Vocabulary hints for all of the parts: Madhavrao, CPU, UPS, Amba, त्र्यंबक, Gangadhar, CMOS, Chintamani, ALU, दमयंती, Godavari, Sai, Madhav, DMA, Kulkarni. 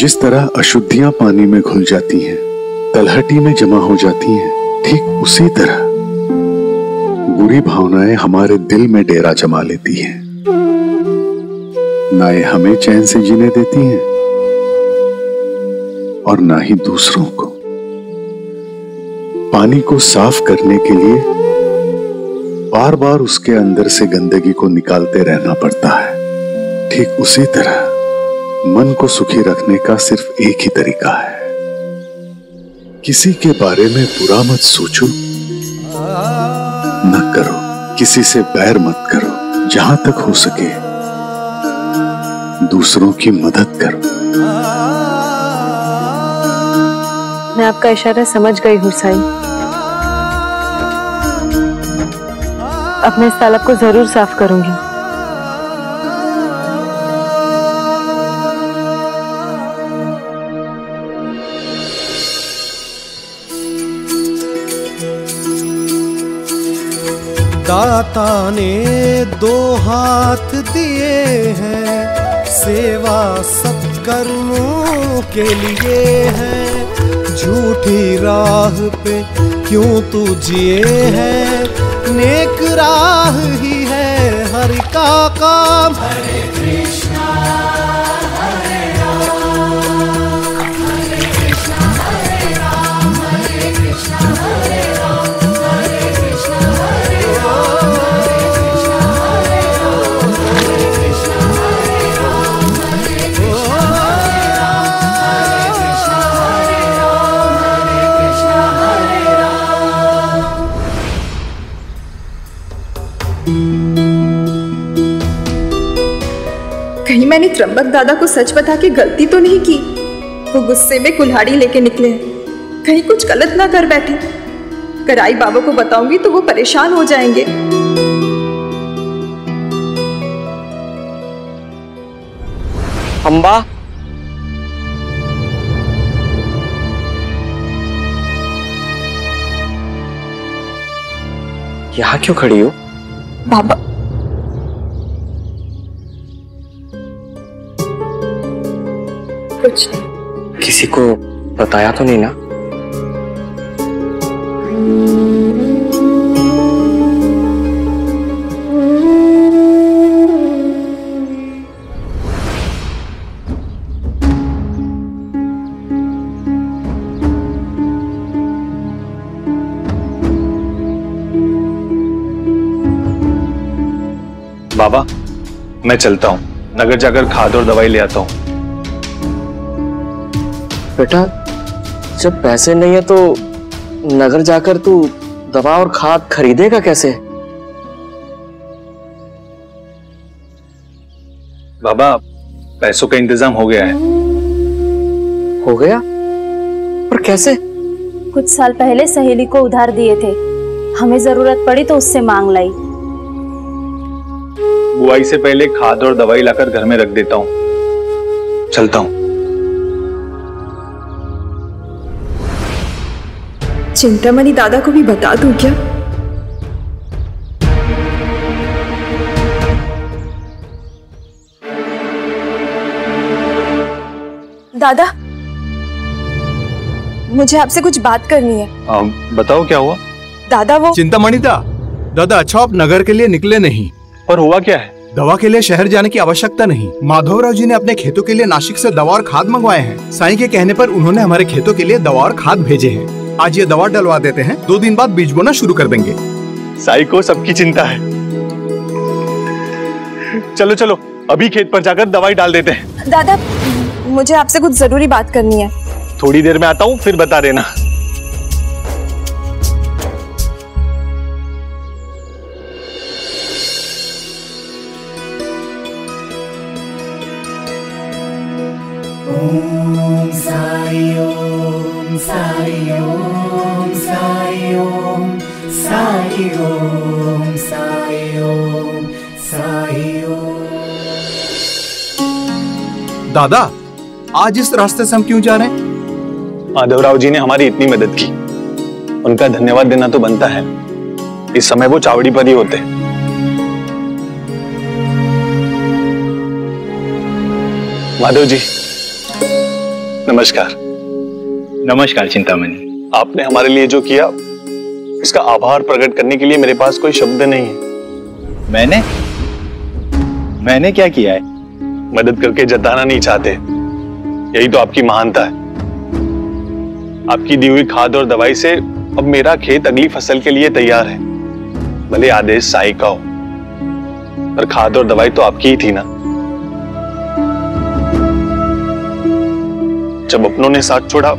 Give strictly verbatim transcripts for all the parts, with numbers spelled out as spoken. जिस तरह अशुद्धियां पानी में घुल जाती हैं, तलहटी में जमा हो जाती हैं, ठीक उसी तरह बुरी भावनाएं हमारे दिल में डेरा जमा लेती हैं। ना ये हमें चैन से जीने देती हैं और ना ही दूसरों को। पानी को साफ करने के लिए बार बार उसके अंदर से गंदगी को निकालते रहना पड़ता है। ठीक उसी तरह मन को सुखी रखने का सिर्फ एक ही तरीका है, किसी के बारे में बुरा मत सोचो, न करो, किसी से बैर मत करो, जहां तक हो सके दूसरों की मदद करो। मैं आपका इशारा समझ गई हूं साईं। अब मैं इस तालाब को जरूर साफ करूंगी। दाता ने दो हाथ दिए हैं, सेवा सत्कर्मों के लिए है। झूठी राह पे क्यों तू जिए है, नेक राह ही है हरि का काम। हरे कृष्णा हरे राम, हरे कृष्णा हरे राम, हरे कृष्णा हरे राम, हरे कृष्णा मैंने त्रिंबक दादा को सच बता के गलती तो नहीं की। वो गुस्से में कुल्हाड़ी लेके निकले, कहीं कुछ गलत ना कर बैठे। कराई बाबा को बताऊंगी तो वो परेशान हो जाएंगे। अम्बा, यहाँ क्यों खड़ी हो? बाबा, कुछ किसी को बताया तो नहीं ना? बाबा, मैं चलता हूँ, नगर जाकर खाद और दवाई ले आता हूँ। बेटा, जब पैसे नहीं है तो नगर जाकर तू दवा और खाद खरीदेगा कैसे? बाबा, पैसों का इंतजाम हो गया है। हो गया? पर कैसे? कुछ साल पहले सहेली को उधार दिए थे, हमें जरूरत पड़ी तो उससे मांग लाई। बुआई से पहले खाद और दवाई लाकर घर में रख देता हूँ। चलता हूँ। चिंतामणि दादा को भी बता दूं क्या? दादा, मुझे आपसे कुछ बात करनी है। आ, बताओ क्या हुआ? दादा वो चिंतामणि दा, दादा अच्छा आप नगर के लिए निकले नहीं, पर हुआ क्या है? दवा के लिए शहर जाने की आवश्यकता नहीं। माधवराव जी ने अपने खेतों के लिए नासिक से दवा और खाद मंगवाए हैं। साईं के कहने पर उन्होंने हमारे खेतों के लिए दवा और खाद भेजे हैं। आज ये दवा डलवा देते हैं, दो दिन बाद बीज बोना शुरू कर देंगे। साई को सबकी चिंता है। चलो चलो, अभी खेत पर जाकर दवाई डाल देते हैं। दादा, मुझे आपसे कुछ जरूरी बात करनी है। थोड़ी देर में आता हूँ, फिर बता देना। ओम साई ओम साई ओम साई ओम साई ओम साई ओम साई ओम। दादा, आज इस रास्ते से हम क्यों जा रहे हैं? माधवराव जी ने हमारी इतनी मदद की, उनका धन्यवाद देना तो बनता है। इस समय वो चावड़ी पर ही होते। माधव जी नमस्कार। नमस्कार चिंतामणि। आपने हमारे लिए जो किया इसका आभार प्रकट करने के लिए मेरे पास कोई शब्द नहीं है। मैंने मैंने क्या किया है? मदद करके जताना नहीं चाहते, यही तो आपकी महानता है। आपकी दी हुई खाद और दवाई से अब मेरा खेत अगली फसल के लिए तैयार है। भले आदेश साई का हो पर खाद और दवाई तो आपकी ही थी ना। जब अपनों ने साथ छोड़ा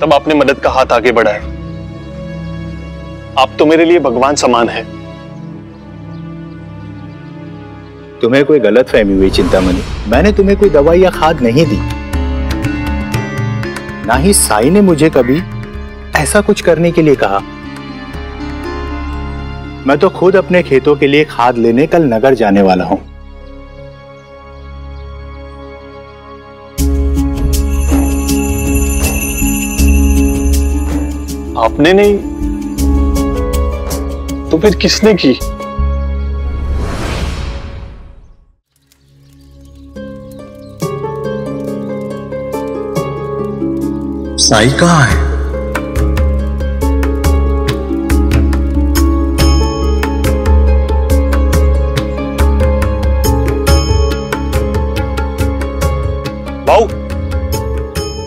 तब आपने मदद का हाथ आगे बढ़ाया। आप तो मेरे लिए भगवान समान है। तुम्हें कोई गलत फहमी हुई चिंतामणि। मैंने तुम्हें कोई दवाई या खाद नहीं दी, ना ही साई ने मुझे कभी ऐसा कुछ करने के लिए कहा। मैं तो खुद अपने खेतों के लिए खाद लेने कल नगर जाने वाला हूं। आपने नहीं तो फिर किसने की? साई कहाँ है? भाऊ,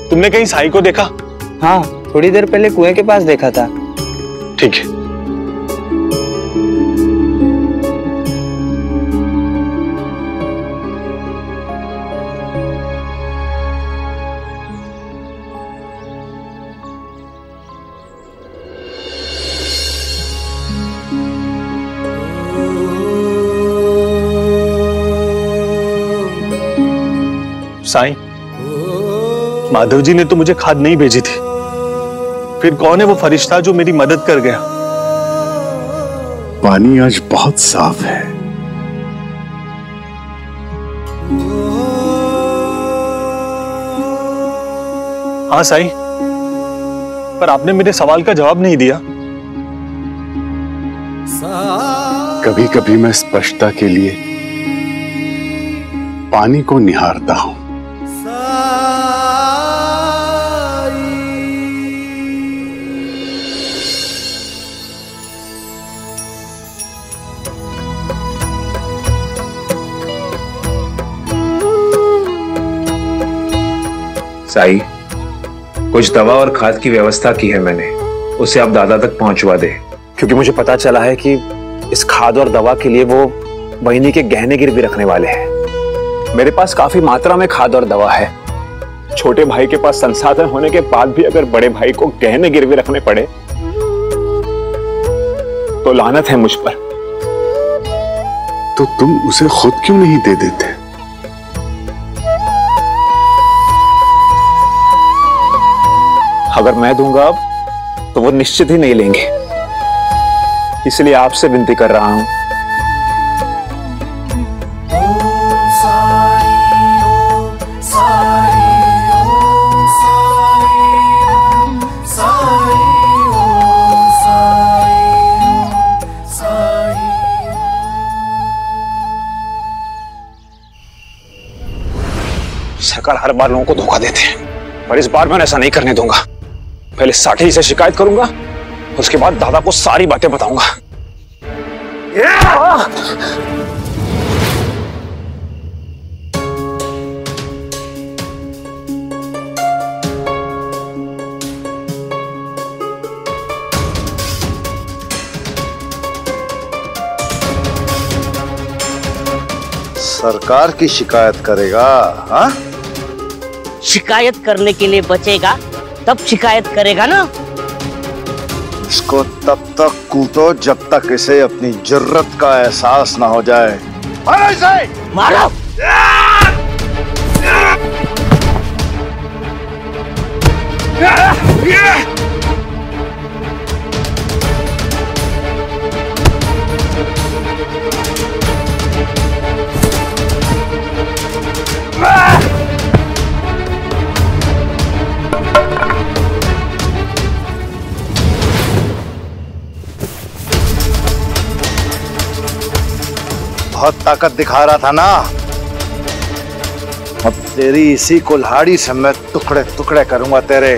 तुमने कहीं साई को देखा? हाँ, थोड़ी देर पहले कुएं के पास देखा था। ठीक है। साईं, माधव जी ने तो मुझे खाद नहीं भेजी थी। फिर कौन है वो फरिश्ता जो मेरी मदद कर गया? पानी आज बहुत साफ है। हाँ साईं, पर आपने मेरे सवाल का जवाब नहीं दिया। कभी कभी मैं स्पष्टता के लिए पानी को निहारता हूं। साई, कुछ दवा और खाद की व्यवस्था की है मैंने, उसे आप दादा तक पहुंचवा दे। क्योंकि मुझे पता चला है कि इस खाद और दवा के लिए वो महीने के गहने गिरवी रखने वाले हैं। मेरे पास काफी मात्रा में खाद और दवा है। छोटे भाई के पास संसाधन होने के बाद भी अगर बड़े भाई को गहने गिरवी रखने पड़े तो लानत है मुझ पर। तो तुम उसे खुद क्यों नहीं दे देते? अगर मैं दूंगा अब तो वो निश्चित ही नहीं लेंगे, इसलिए आपसे विनती कर रहा हूं। सरकार हर बार लोगों को धोखा देते हैं, पर इस बार मैं ऐसा नहीं करने दूंगा। पहले साठी से शिकायत करूंगा, उसके बाद दादा को सारी बातें बताऊंगा। सरकार की शिकायत करेगा? हा? शिकायत करने के लिए बचेगा तब शिकायत करेगा ना। इसको तब तक कूटो जब तक इसे अपनी जरूरत का एहसास ना हो जाए। मारो इसे! मारो! बहुत ताकत दिखा रहा था ना, अब तेरी इसी कुल्हाड़ी से मैं टुकड़े टुकड़े करूंगा तेरे।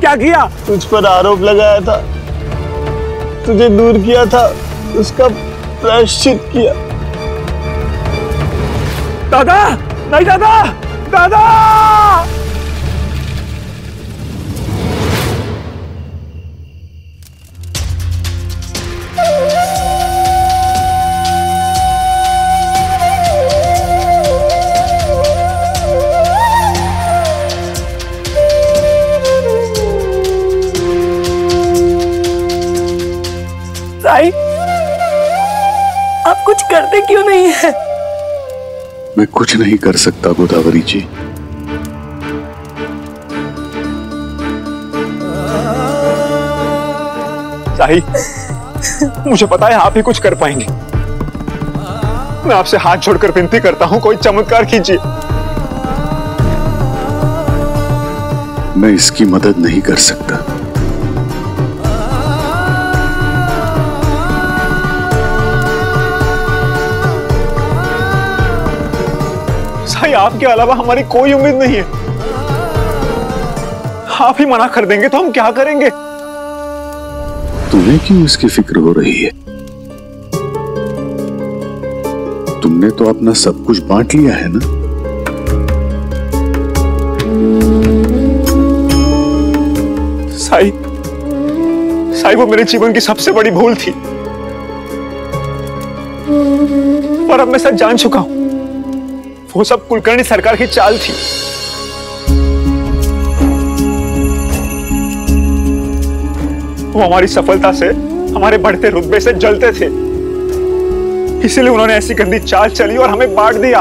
क्या किया? तुझ पर आरोप लगाया था, तुझे दूर किया था, उसका प्रायश्चित किया। दादा नहीं, दादा दादा आप कुछ करते क्यों नहीं है? मैं कुछ नहीं कर सकता गोदावरी जी। साई, मुझे पता है आप ही कुछ कर पाएंगे। मैं आपसे हाथ जोड़कर विनती करता हूं, कोई चमत्कार कीजिए। मैं इसकी मदद नहीं कर सकता। आपके अलावा हमारी कोई उम्मीद नहीं है। आप ही मना कर देंगे तो हम क्या करेंगे? तुम्हें क्यों इसकी फिक्र हो रही है? तुमने तो अपना सब कुछ बांट लिया है ना। साई, साई वो मेरे जीवन की सबसे बड़ी भूल थी, पर अब मैं सच जान चुका हूं। वो सब कुलकर्णी सरकार की चाल थी। वो हमारी सफलता से, हमारे बढ़ते रुतबे से जलते थे, इसीलिए उन्होंने ऐसी गंदी चाल चली और हमें बांट दिया।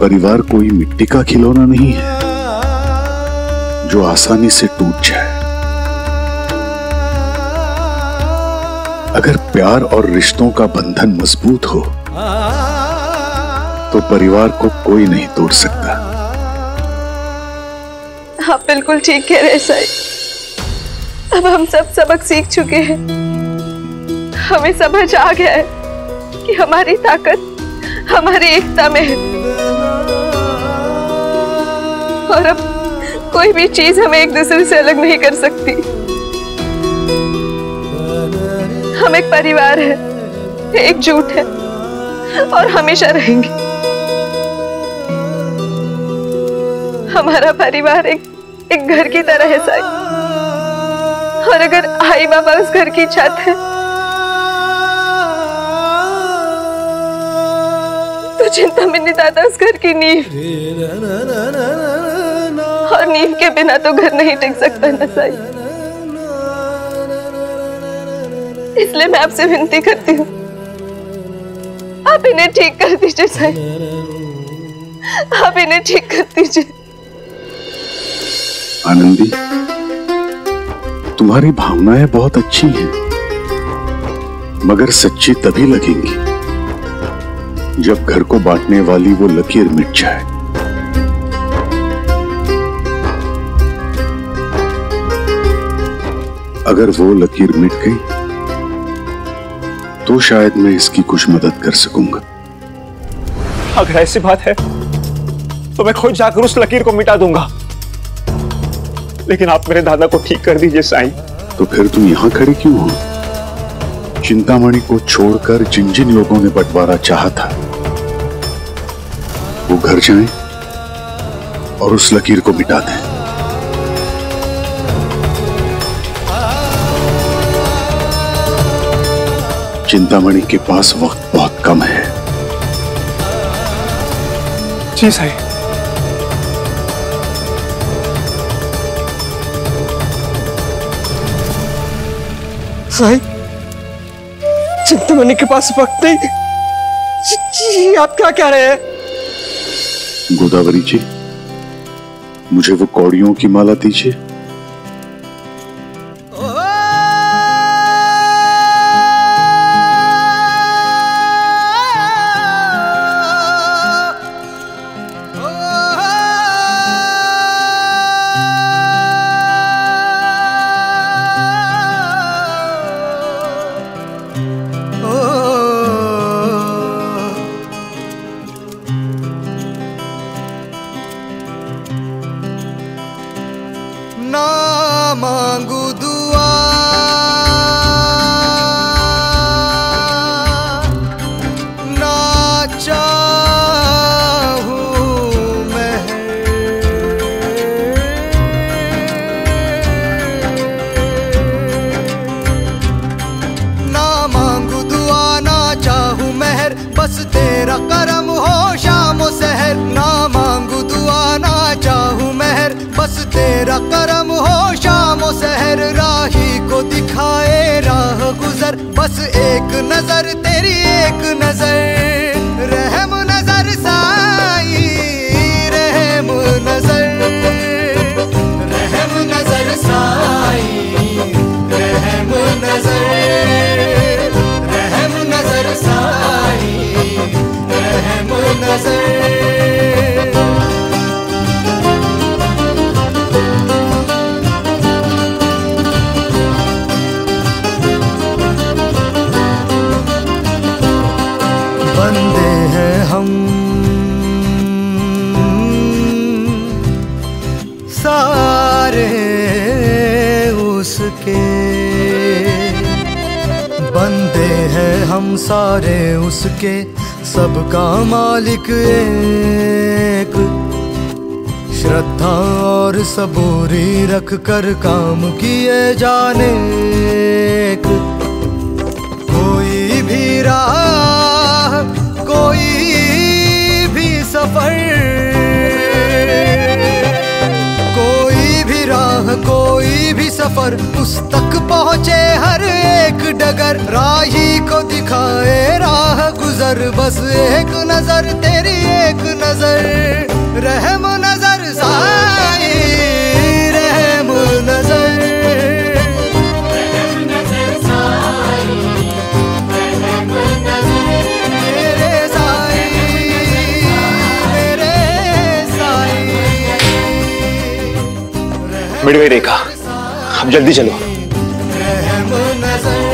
परिवार कोई मिट्टी का खिलौना नहीं है जो आसानी से टूट जाए। अगर प्यार और रिश्तों का बंधन मजबूत हो तो परिवार को कोई नहीं तोड़ सकता। आप बिल्कुल ठीक कह रहे साई। अब हम सब सबक सीख चुके हैं। हमें समझ आ गया है कि हमारी ताकत हमारी एकता में है, और अब कोई भी चीज हमें एक दूसरे से अलग नहीं कर सकती। हम एक परिवार है, एकजुट है और हमेशा रहेंगे। हमारा परिवार एक एक घर की तरह है साई, और अगर आई बाबा उस घर की छत है तो चिंतामणि दादा उस घर की नींव, और नींव के बिना तो घर नहीं टिक सकता ना साई। इसलिए मैं आपसे विनती करती हूँ, आप इन्हें ठीक कर दीजिए साई, आप इन्हें ठीक कर दीजिए। आनंदी, तुम्हारी भावनाएं बहुत अच्छी हैं, मगर सच्ची तभी लगेंगी जब घर को बांटने वाली वो लकीर मिट जाए। अगर वो लकीर मिट गई तो शायद मैं इसकी कुछ मदद कर सकूंगा। अगर ऐसी बात है तो मैं खुद जाकर उस लकीर को मिटा दूंगा, लेकिन आप मेरे दादा को ठीक कर दीजिए साईं। तो फिर तुम यहाँ खड़े क्यों हो? चिंतामणि को छोड़कर जिन जिन लोगों ने बंटवारा चाहा था वो घर जाएं और उस लकीर को मिटा दें। चिंतामणि के पास वक्त बहुत कम है। जी साईं। साईं, चिंतामणि के पास वक्त नहीं। जी, आप क्या कह रहे हैं? गोदावरी जी, मुझे वो कौड़ियों की माला दीजिए। सबूरी रख कर काम किए जाने कोई भी राह कोई भी सफर कोई भी राह कोई भी सफर उस तक पहुँचे हर एक डगर राही को दिखाए राह गुजर बस एक नजर तेरी एक नजर रहम नजर साई रहम नजर रहम नजर साई रहम नजर मेरे साई मेरे साई मिट गई रेखा, अब जल्दी चलो। रहम नजर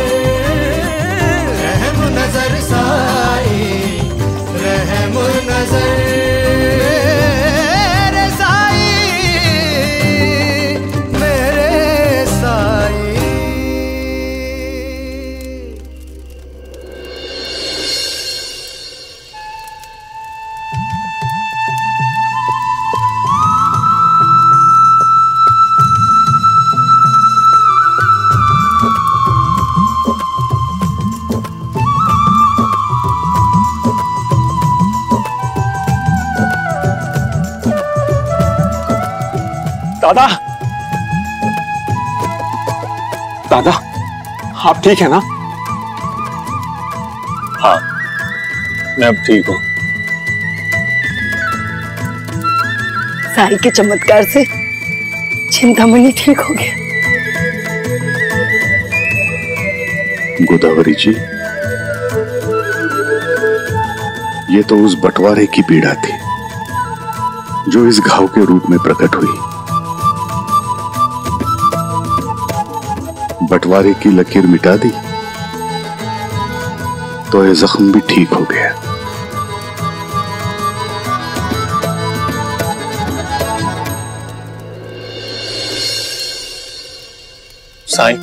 रहम नजर साई रहम नजर दादा, दादा, आप ठीक है ना? हाँ, मैं अब ठीक हूँ। साई के चमत्कार से चिंतामणि ठीक हो गया। गोदावरी जी, ये तो उस बंटवारे की पीड़ा थी जो इस घाव के रूप में प्रकट हुई। बंटवारे की लकीर मिटा दी तो ये जख्म भी ठीक हो गया। साईं, अब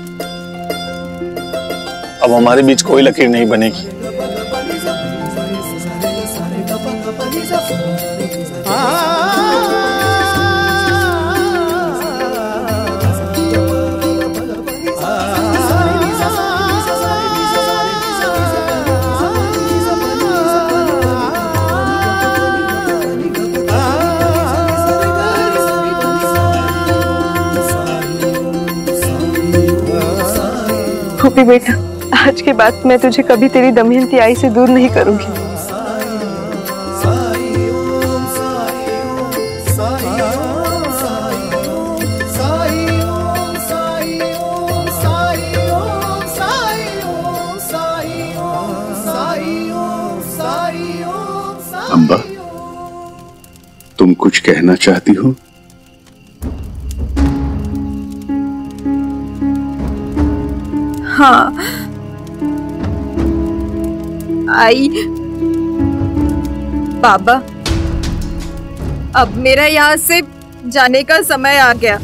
हमारे बीच कोई लकीर नहीं बनेगी। सकती बेटा। आज के बाद मैं तुझे कभी तेरी दमयंती आई से दूर नहीं करूंगी। अम्बा, तुम कुछ कहना चाहती हो? हाँ, आई, बाबा, अब मेरा यहाँ से जाने का समय आ गया।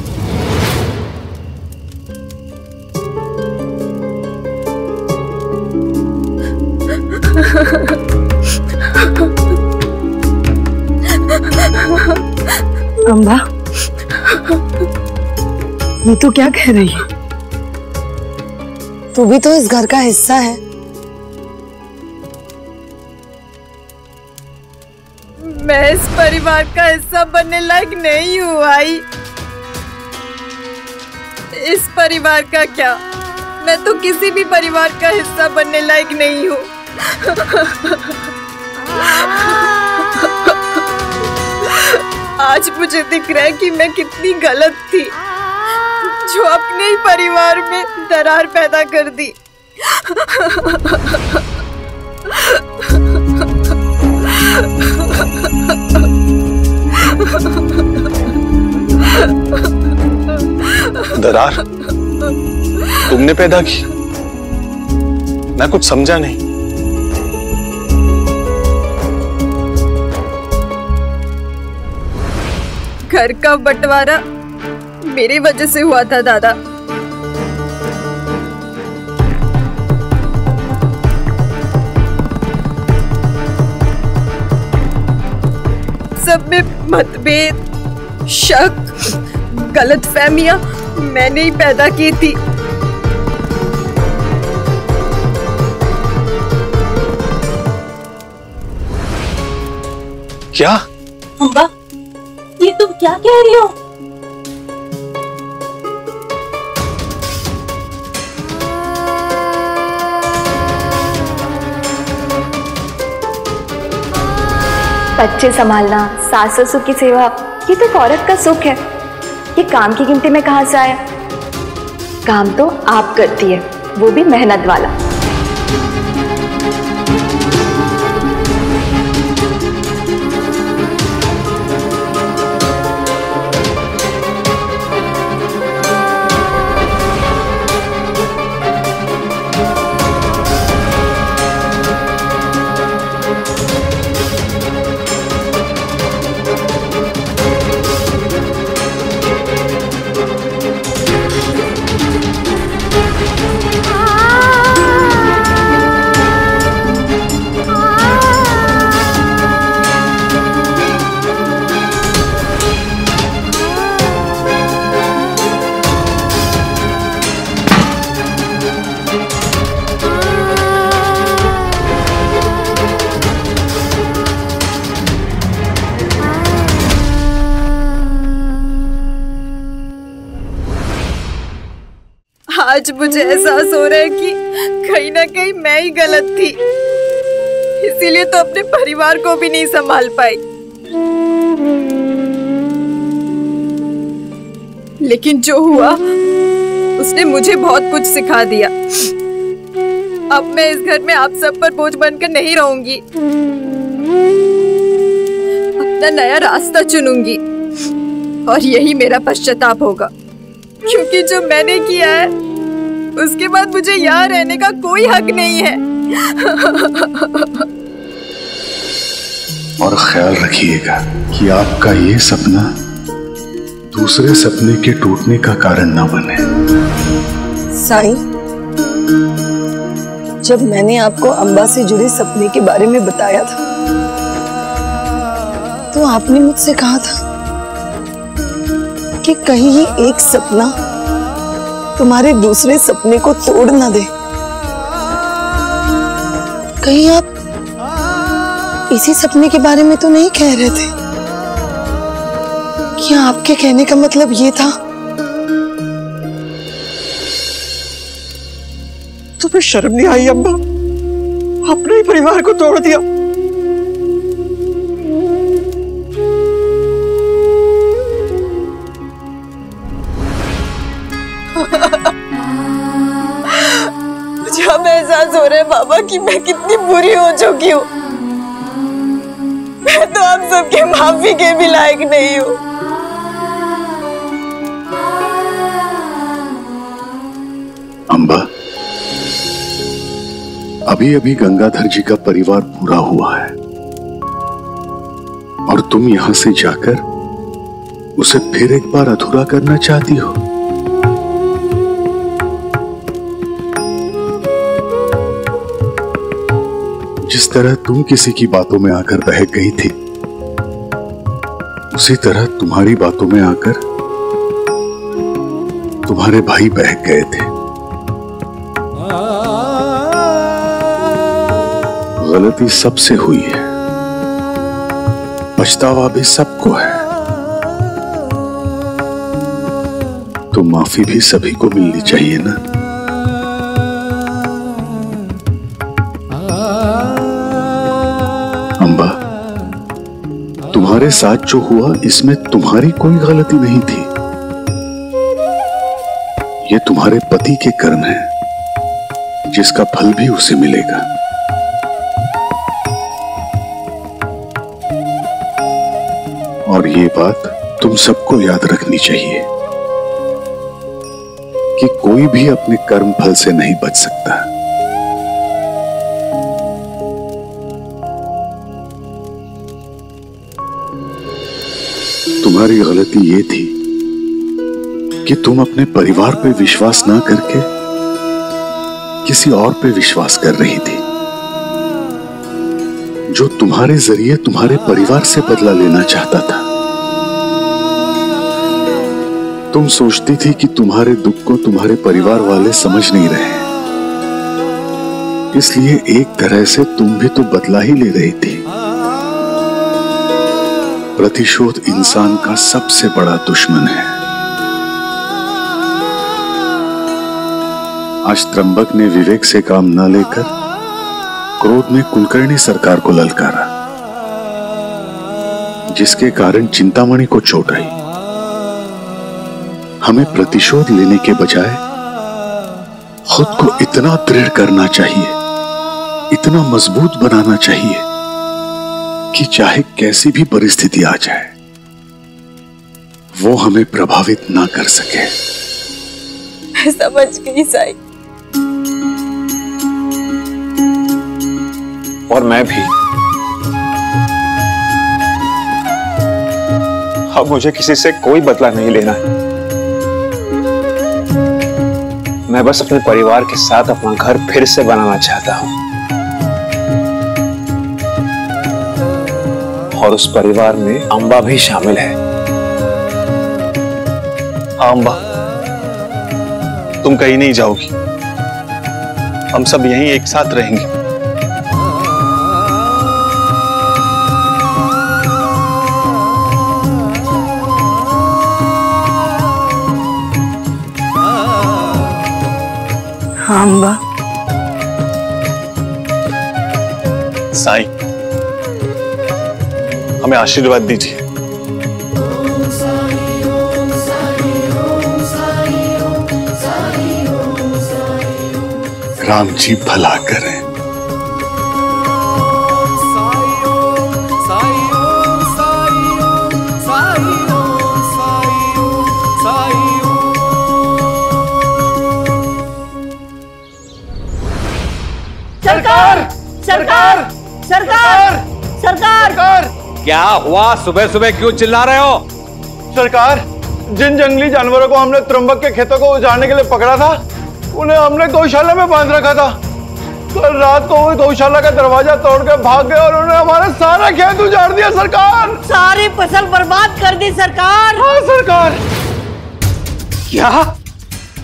अम्बा, ये तो क्या कह रही है? तू भी तो इस घर का हिस्सा है। मैं इस परिवार का हिस्सा बनने लायक नहीं हूँ आई। इस परिवार का क्या, मैं तो किसी भी परिवार का हिस्सा बनने लायक नहीं हूँ। आज मुझे दिख रहा है कि मैं कितनी गलत थी जो अपने ही परिवार में दरार पैदा कर दी। दरार तुमने पैदा की? मैं कुछ समझा नहीं। घर का बंटवारा मेरी वजह से हुआ था दादा। सब में मतभेद, शक, गलतफहमियां मैंने ही पैदा की थी। क्या अम्बा, ये तुम क्या कह रही हो? बच्चे संभालना, सास ससुर की सेवा, ये तो औरत का सुख है। ये काम की गिनती में कहाँ से आया? काम तो आप करती है, वो भी मेहनत वाला। आज मुझे एहसास हो रहा है कि कहीं ना कहीं मैं ही गलत थी, इसीलिए तो अपने परिवार को भी नहीं संभाल पाई। लेकिन जो हुआ उसने मुझे बहुत कुछ सिखा दिया। अब मैं इस घर में आप सब पर बोझ बनकर नहीं रहूंगी, अपना नया रास्ता चुनूंगी और यही मेरा पश्चाताप होगा, क्योंकि जो मैंने किया है उसके बाद मुझे यहाँ रहने का कोई हक नहीं है। और ख्याल रखिएगा कि आपका ये सपना दूसरे सपने के टूटने का कारण ना बने। साई, जब मैंने आपको अम्बा से जुड़े सपने के बारे में बताया था तो आपने मुझसे कहा था कि कहीं ये एक सपना तुम्हारे दूसरे सपने को तोड़ ना दे। कहीं आप इसी सपने के बारे में तो नहीं कह रहे थे? क्या आपके कहने का मतलब ये था तुम्हें शर्म नहीं आई अम्मा? अपने ही परिवार को तोड़ दिया। मुझे अब एहसास हो रहा है बाबा कि मैं कितनी बुरी हो चुकी हूँ। मैं तो आप सबके माफी के भी लायक नहीं हूँ। अम्बा, अभी अभी गंगाधर जी का परिवार पूरा हुआ है और तुम यहां से जाकर उसे फिर एक बार अधूरा करना चाहती हो। जिस तरह तुम किसी की बातों में आकर बह गई थी, उसी तरह तुम्हारी बातों में आकर तुम्हारे भाई बह गए थे। गलती सबसे हुई है, पछतावा भी सबको है, तो माफी भी सभी को मिलनी चाहिए ना। अम्बा, तुम्हारे साथ जो हुआ इसमें तुम्हारी कोई गलती नहीं थी। ये तुम्हारे पति के कर्म है जिसका फल भी उसे मिलेगा। और ये बात तुम सबको याद रखनी चाहिए कि कोई भी अपने कर्म फल से नहीं बच सकता। तुम्हारी गलती ये थी कि तुम अपने परिवार पे विश्वास ना करके किसी और पे विश्वास कर रही थी, जो तुम्हारे जरिए तुम्हारे परिवार से बदला लेना चाहता था। तुम सोचती थी कि तुम्हारे दुख को तुम्हारे परिवार वाले समझ नहीं रहे, इसलिए एक तरह से तुम भी तो बदला ही ले रही थी। प्रतिशोध इंसान का सबसे बड़ा दुश्मन है। आज त्र्यंबक ने विवेक से काम न लेकर क्रोध में कुलकर्णी सरकार को ललकारा, जिसके कारण चिंतामणि को चोट आई। हमें प्रतिशोध लेने के बजाय खुद को इतना दृढ़ करना चाहिए, इतना मजबूत बनाना चाहिए कि चाहे कैसी भी परिस्थिति आ जाए वो हमें प्रभावित ना कर सके। मैं समझ गई साई, और मैं भी। अब मुझे किसी से कोई बदला नहीं लेना है। मैं बस अपने परिवार के साथ अपना घर फिर से बनाना चाहता हूं, और उस परिवार में अंबा भी शामिल है। हाँ अंबा, तुम कहीं नहीं जाओगी, हम सब यहीं एक साथ रहेंगे। अम्बा, साईं, हमें आशीर्वाद दीजिए। राम जी भला करें। सरकार, सरकार, सरकार, सरकार, सरकार! क्या हुआ? सुबह सुबह क्यों चिल्ला रहे हो? सरकार, जिन जंगली जानवरों को हमने त्र्यंबक के खेतों को उजाड़ने के लिए पकड़ा था, उन्हें हमने गौशाला में बांध रखा था। कल रात को वो गौशाला का दरवाजा तोड़कर भाग गए और उन्होंने हमारा सारा खेत उजाड़ दिया। सरकार, सारी फसल बर्बाद कर दी। सरकार, हाँ सरकार। क्या?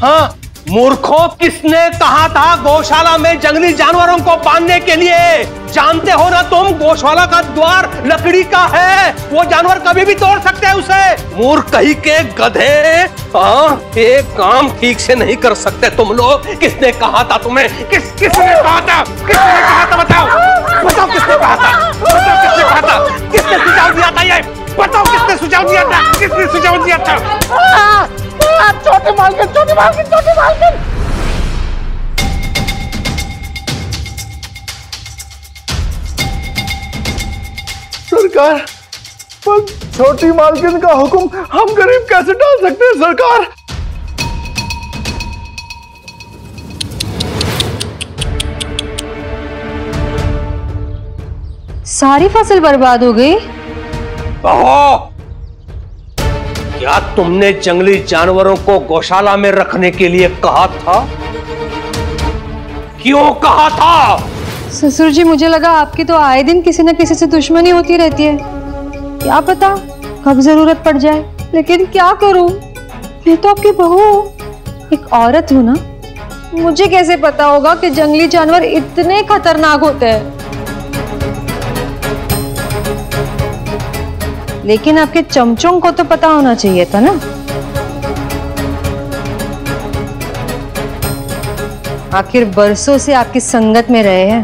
हाँ, मूर्खों, किसने कहा था गौशाला में जंगली जानवरों को बांधने के लिए? जानते हो ना तुम, गौशाला का द्वार लकड़ी का है, वो जानवर कभी भी तोड़ सकते हैं उसे। मूर्ख कहीं के गधे, हाँ ये काम ठीक से नहीं कर सकते तुम लोग। किसने कहा था तुम्हें? किस किसने कहा था? किसने कहा था? बताओ बताओ किसने कहा था? बताओ किसने कहा था? किसने सुझाव दिया था ये? बताओ किसने सुझाव दिया था? किसने सुझाव दिया था? छोटे मालकिन, छोटे मालकिन, छोटे मालकिन। सरकार, पर छोटी मालकिन का हुक्म हम गरीब कैसे डाल सकते हैं सरकार? सारी फसल बर्बाद हो गई। बहो, क्या तुमने जंगली जानवरों को गौशाला में रखने के लिए कहा था? क्यों कहा था? ससुर जी, मुझे लगा आपकी तो आए दिन किसी न किसी से दुश्मनी होती रहती है, क्या पता कब जरूरत पड़ जाए। लेकिन क्या करूं, मैं तो आपकी बहू, एक औरत हूं ना, मुझे कैसे पता होगा कि जंगली जानवर इतने खतरनाक होते हैं। लेकिन आपके चमचों को तो पता होना चाहिए था ना। आखिर बरसों से आपकी संगत में रहे हैं,